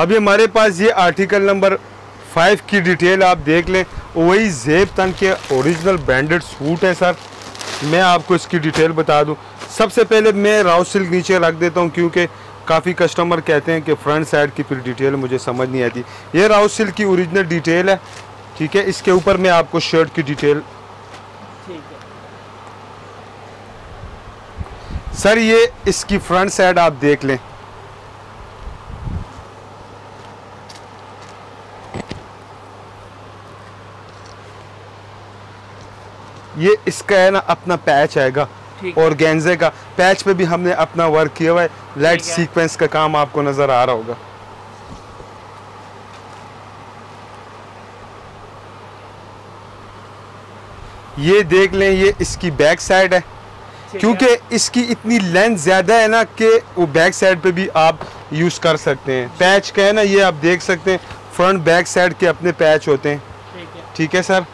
अभी हमारे पास ये आर्टिकल नंबर 5 की डिटेल आप देख लें, वही ज़ेबतान के ओरिजिनल ब्रांडेड सूट है सर। मैं आपको इसकी डिटेल बता दूं। सबसे पहले मैं राउ सिल्क नीचे रख देता हूं क्योंकि काफ़ी कस्टमर कहते हैं कि फ्रंट साइड की फिर डिटेल मुझे समझ नहीं आती। ये राउ सिल्क की ओरिजिनल डिटेल है, ठीक है। इसके ऊपर मैं आपको शर्ट की डिटेल सर, ये इसकी फ्रंट साइड आप देख लें। ये इसका है ना अपना पैच आएगा और गेंजे का पैच पे भी हमने अपना वर्क किया हुआ है, लाइट सीक्वेंस का काम आपको नजर आ रहा होगा। ये देख लें, ये इसकी बैक साइड है क्योंकि इसकी इतनी लेंथ ज्यादा है ना कि वो बैक साइड पे भी आप यूज कर सकते हैं। पैच का है ना, ये आप देख सकते हैं फ्रंट बैक साइड के अपने पैच होते हैं, ठीक है सर।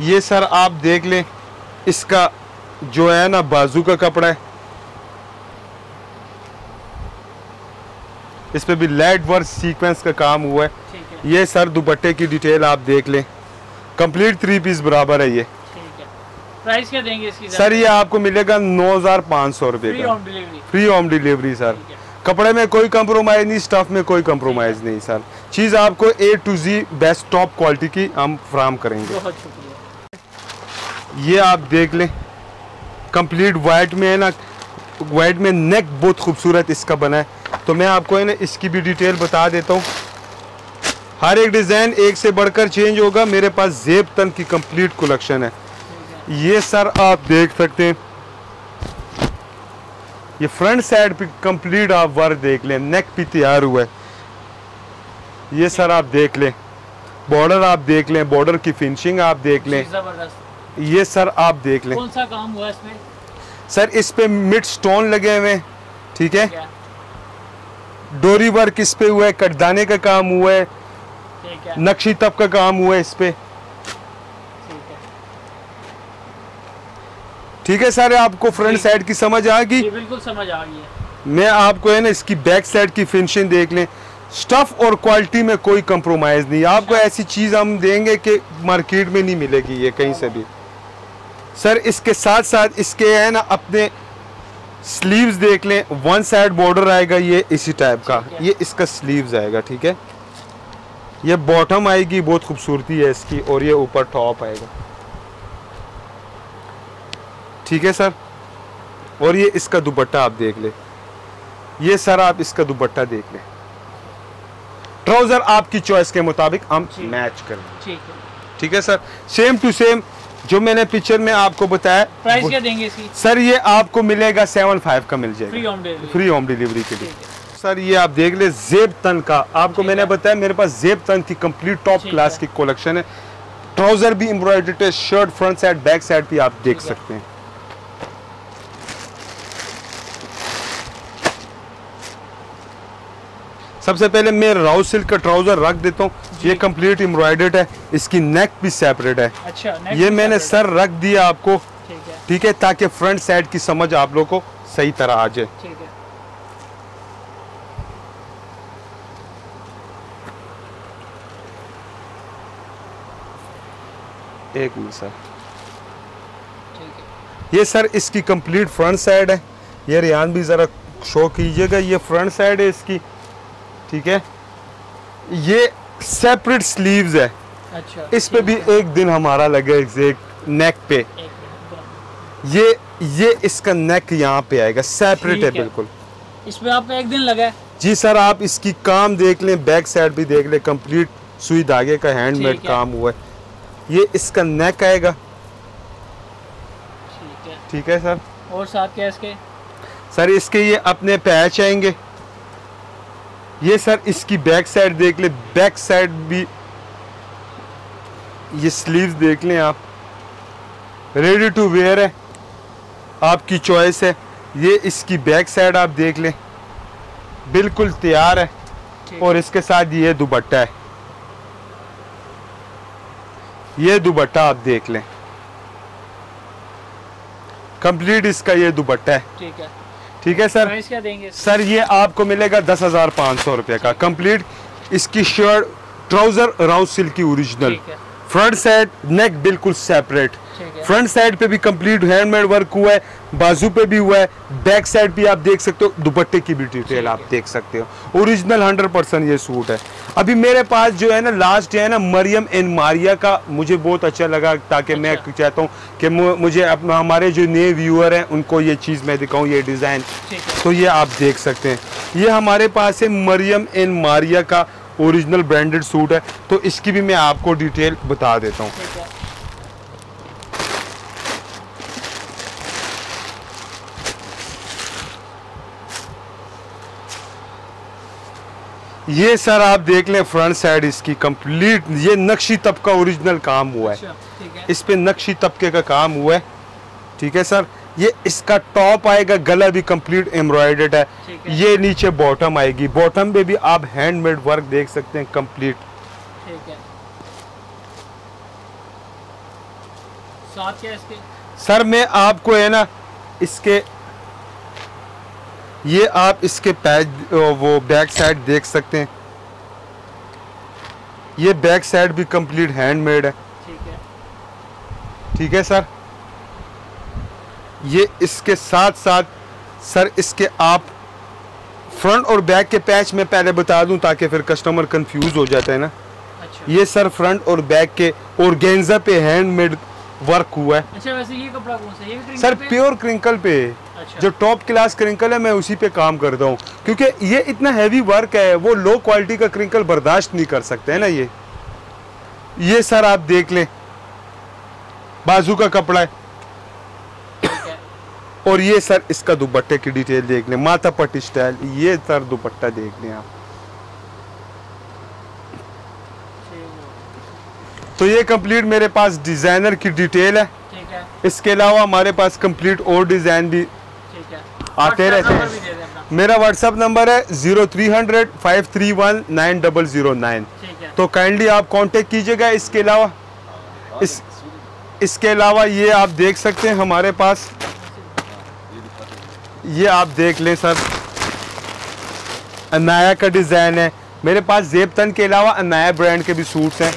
ये सर आप देख लें, इसका जो है ना बाजू का कपड़ा है, इस पे भी लाइट वर्क सीक्वेंस का काम हुआ है। ये सर दुपट्टे की डिटेल आप देख लें, कंप्लीट 3 पीस बराबर है। ये प्राइस क्या देंगे इसकी सर? ये आपको मिलेगा 9,500 रुपये का फ्री होम डिलीवरी सर। कपड़े में कोई कंप्रोमाइज़ नहीं, स्टफ में कोई कंप्रोमाइज़ नहीं सर। चीज़ आपको A to Z best top quality की हम फ्राहम करेंगे। बहुत शुक्रिया। ये आप देख लें, कंप्लीट वाइट में है ना, वाइट में नेक बहुत खूबसूरत इसका बना है। तो मैं आपको है ना इसकी भी डिटेल बता देता हूँ। हर एक डिज़ाइन एक से बढ़कर चेंज होगा। मेरे पास ज़ेबतान की कंप्लीट कलेक्शन है। ये सर आप देख सकते हैं, ये फ्रंट साइड पे कंप्लीट आप वर्क देख लें, नेक पे तैयार हुआ है। ये सर आप देख लें, बॉर्डर आप देख लें, बॉर्डर की फिनिशिंग आप देख लें। ये सर आप देख लें, कौन सा काम हुआ इसमें सर? इस पे मिड स्टोन लगे हुए हैं, ठीक है। डोरी वर्क इस पे हुआ है, कटदाने का काम हुआ है, नक्शी तब का काम हुआ है इस पे, ठीक है सर। आपको फ्रंट साइड की समझ आ गई? बिल्कुल समझ आ गई है। मैं आपको है ना इसकी बैक साइड की फिनिशिंग देख लें। स्टफ और क्वालिटी में कोई कंप्रोमाइज़ नहीं। आपको ऐसी चीज़ हम देंगे कि मार्केट में नहीं मिलेगी ये कहीं से भी सर। इसके साथ साथ इसके है ना अपने स्लीव्स देख लें। वन साइड बॉर्डर आएगा ये इसी टाइप का, ये इसका स्लीव्स आएगा, ठीक है। ये बॉटम आएगी, बहुत खूबसूरती है इसकी, और ये ऊपर टॉप आएगा, ठीक है सर। और ये इसका दुपट्टा आप देख लें। ये सर आप इसका दुपट्टा देख लें। ट्राउजर आपकी चॉइस के मुताबिक हम मैच करें, ठीक है सर। सेम टू सेम जो मैंने पिक्चर में आपको बताया। प्राइस क्या देंगे इसकी सर? ये आपको मिलेगा 7,500 का मिल जाएगा फ्री होम डिलीवरी के लिए सर। ये आप देख लें ज़ेबतान का। आपको मैंने बताया मेरे पास ज़ेबतान की कंप्लीट टॉप क्लास की कलेक्शन है। ट्राउजर भी एम्ब्रॉयडर्ड है, shirt front side back side भी आप देख सकते हैं। सबसे पहले मैं राउ सिल्क का ट्राउजर रख देता हूँ। ये कंप्लीट एम्ब्रॉयडर्ड है, इसकी नेक भी सेपरेट है। अच्छा, ये मैंने सर रख दिया आपको, ठीक है, ताकि फ्रंट साइड की समझ आप लोगों को सही तरह आ जाए। एक मिनट सर, ये सर इसकी कंप्लीट फ्रंट साइड है। ये रियान भी जरा शो कीजिएगा। ये फ्रंट साइड है इसकी, ठीक है। ये सेपरेट स्लीव्स है। अच्छा, इस पे भी एक दिन हमारा लगे एग्जैक्ट नेक पे। ये इसका नेक यहाँ पे आएगा, सेपरेट है बिल्कुल। इसमें आपका एक दिन लगा है जी सर। आप इसकी काम देख लें, बैक साइड भी देख लें, कंप्लीट सुई धागे का हैंडमेड काम हुआ है। ये इसका नेक आएगा, ठीक है सर। और साथ क्या इसके सर? इसके ये अपने पैच आएंगे। ये सर इसकी बैक साइड देख लें, बैक साइड भी ये स्लीव्स देख लें आप। रेडी टू वेयर है, आपकी चॉइस है। ये इसकी बैक साइड आप देख लें, बिल्कुल तैयार है। और इसके साथ ये दुपट्टा है, ये दुपट्टा आप देख लें, कंप्लीट इसका ये दुपट्टा है, ठीक है सर। प्राइस क्या देंगे सर? ये आपको मिलेगा 10,500 रुपये का कंप्लीट। इसकी शर्ट ट्राउजर राउंड सिल्क की ओरिजिनल, फ्रंट साइड नेक बिल्कुल सेपरेट, फ्रंट साइड पे भी कंप्लीट हैंडमेड वर्क हुआ है, बाजू पे भी हुआ है, बैक साइड भी आप देख सकते हो, दुपट्टे की भी डिटेल आप देख सकते हो। ओरिजिनल 100% ये सूट है। अभी मेरे पास जो है ना लास्ट है ना मरियम एंड मारिया का, मुझे बहुत अच्छा लगा ताकि मैं चाहता हूँ कि मुझे हमारे जो नए व्यूअर हैं उनको ये चीज़ मैं दिखाऊँ, ये डिज़ाइन। तो ये आप देख सकते हैं, ये हमारे पास है मरियम एंड मारिया का ओरिजिनल ब्रांडेड सूट है। तो इसकी भी मैं आपको डिटेल बता देता हूँ। ये सर आप देख लें फ्रंट साइड इसकी कंप्लीट, ये नक्शी तबका ओरिजिनल काम हुआ है, इस पे नक्शी तबके का काम हुआ है। ठीक है सर, ये इसका टॉप आएगा, गला भी कंप्लीट एम्ब्रॉयडर्ड है। ये नीचे बॉटम आएगी, बॉटम पे भी आप हैंडमेड वर्क देख सकते हैं कंप्लीट। ठीक है साथ क्या इसके सर मैं आपको है ना इसके ये आप इसके पैच वो बैक साइड देख सकते हैं, ये बैक साइड भी कंप्लीट हैंडमेड है। ठीक है, ठीक है सर। ये इसके साथ साथ सर इसके आप फ्रंट और बैक के पैच में पहले बता दूं ताकि फिर कस्टमर कंफ्यूज हो जाता है ना। अच्छा। ये सर फ्रंट और बैक के ऑर्गेन्जा पे हैंडमेड वर्क हुआ है। अच्छा, वैसे ये कपड़ा कौन सा है? ये भी सर प्योर क्रिंकल पे। अच्छा। जो टॉप क्लास क्रिंकल है मैं उसी पे काम करता हूँ, क्योंकि ये इतना हैवी वर्क है वो लो क्वालिटी का क्रिंकल बर्दाश्त नहीं कर सकते है ना। ये सर आप देख लें बाजू का कपड़ा है, और ये सर इसका दुपट्टे की डिटेल देख लें, माथा पट्टी स्टाइल। ये सर दुपट्टा देख लें आप। तो ये कंप्लीट मेरे पास डिजाइनर की डिटेल है। ठीक है। इसके अलावा हमारे पास कंप्लीट और डिजाइन भी आते रहते हैं। मेरा व्हाट्सएप नंबर है 0300-531-9009। तो काइंडली आप कांटेक्ट कीजिएगा। इसके अलावा ये आप देख सकते हैं हमारे पास, ये आप देख लें सर अनाया का डिज़ाइन है। मेरे पास ज़ेबतान के अलावा अनाया ब्रांड के भी सूट्स हैं।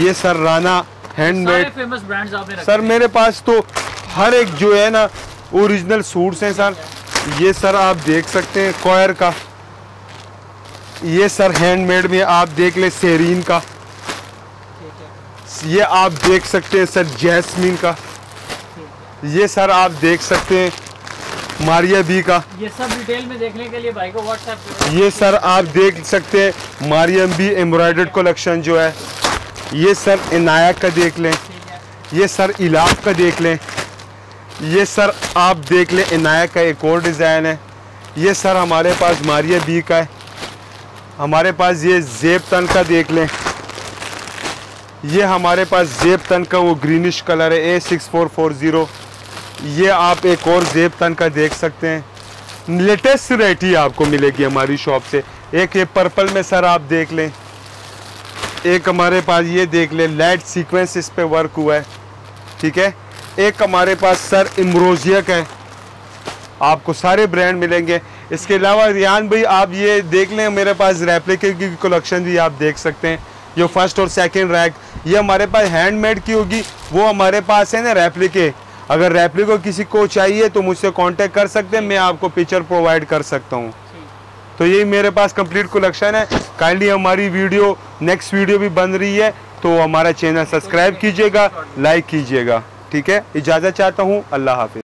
ये sir Rana handmade famous brands आपने रखे सर मेरे पास, तो हर एक जो है ना ओरिजिनल सूट्स हैं सर। ये सर आप देख सकते हैं कॉयर का, ये सर हैंडमेड में आप देख लें सेरीन का, ये आप देख सकते हैं सर जैस्मिन का, ये सर आप देख सकते हैं मारिया बी का। ये सब डिटेल में देखने के लिए भाई को व्हाट्सएप करें। ये सर आप देख सकते हैं मारियम बी एम्ब्रॉयडर्ड कलेक्शन जो है। ये सर अनाया का देख लें, ये सर इलाफ का देख लें, ये सर आप देख लें अनाया का एक और डिज़ाइन है। ये सर हमारे पास मारिया बी का है, हमारे पास ये ज़ेबतान का देख लें, ये हमारे पास ज़ेबतान का वो ग्रीनिश कलर है A6440। ये आप एक और ज़ेबतान का देख सकते हैं। लेटेस्ट वैरायटी आपको मिलेगी हमारी शॉप से। एक ये पर्पल में सर आप देख लें, एक हमारे पास ये देख लें लाइट सीक्वेंस इस पे वर्क हुआ है। ठीक है, एक हमारे पास सर इमरोजिया का है। आपको सारे ब्रांड मिलेंगे। इसके अलावा रियान भाई आप ये देख लें मेरे पास रेप्लिका की कलेक्शन भी आप देख सकते हैं, जो फर्स्ट और सेकेंड रैक ये हमारे पास हैंडमेड की होगी, वो हमारे पास है ना रेप्लिके। अगर रेप्लिका किसी को चाहिए तो मुझसे कांटेक्ट कर सकते हैं, मैं आपको पिक्चर प्रोवाइड कर सकता हूं। तो यही मेरे पास कंप्लीट कलेक्शन है। काइंडली हमारी वीडियो नेक्स्ट वीडियो भी बन रही है, तो हमारा चैनल सब्सक्राइब कीजिएगा, लाइक कीजिएगा। ठीक है, इजाज़त चाहता हूं, अल्लाह हाफिज़।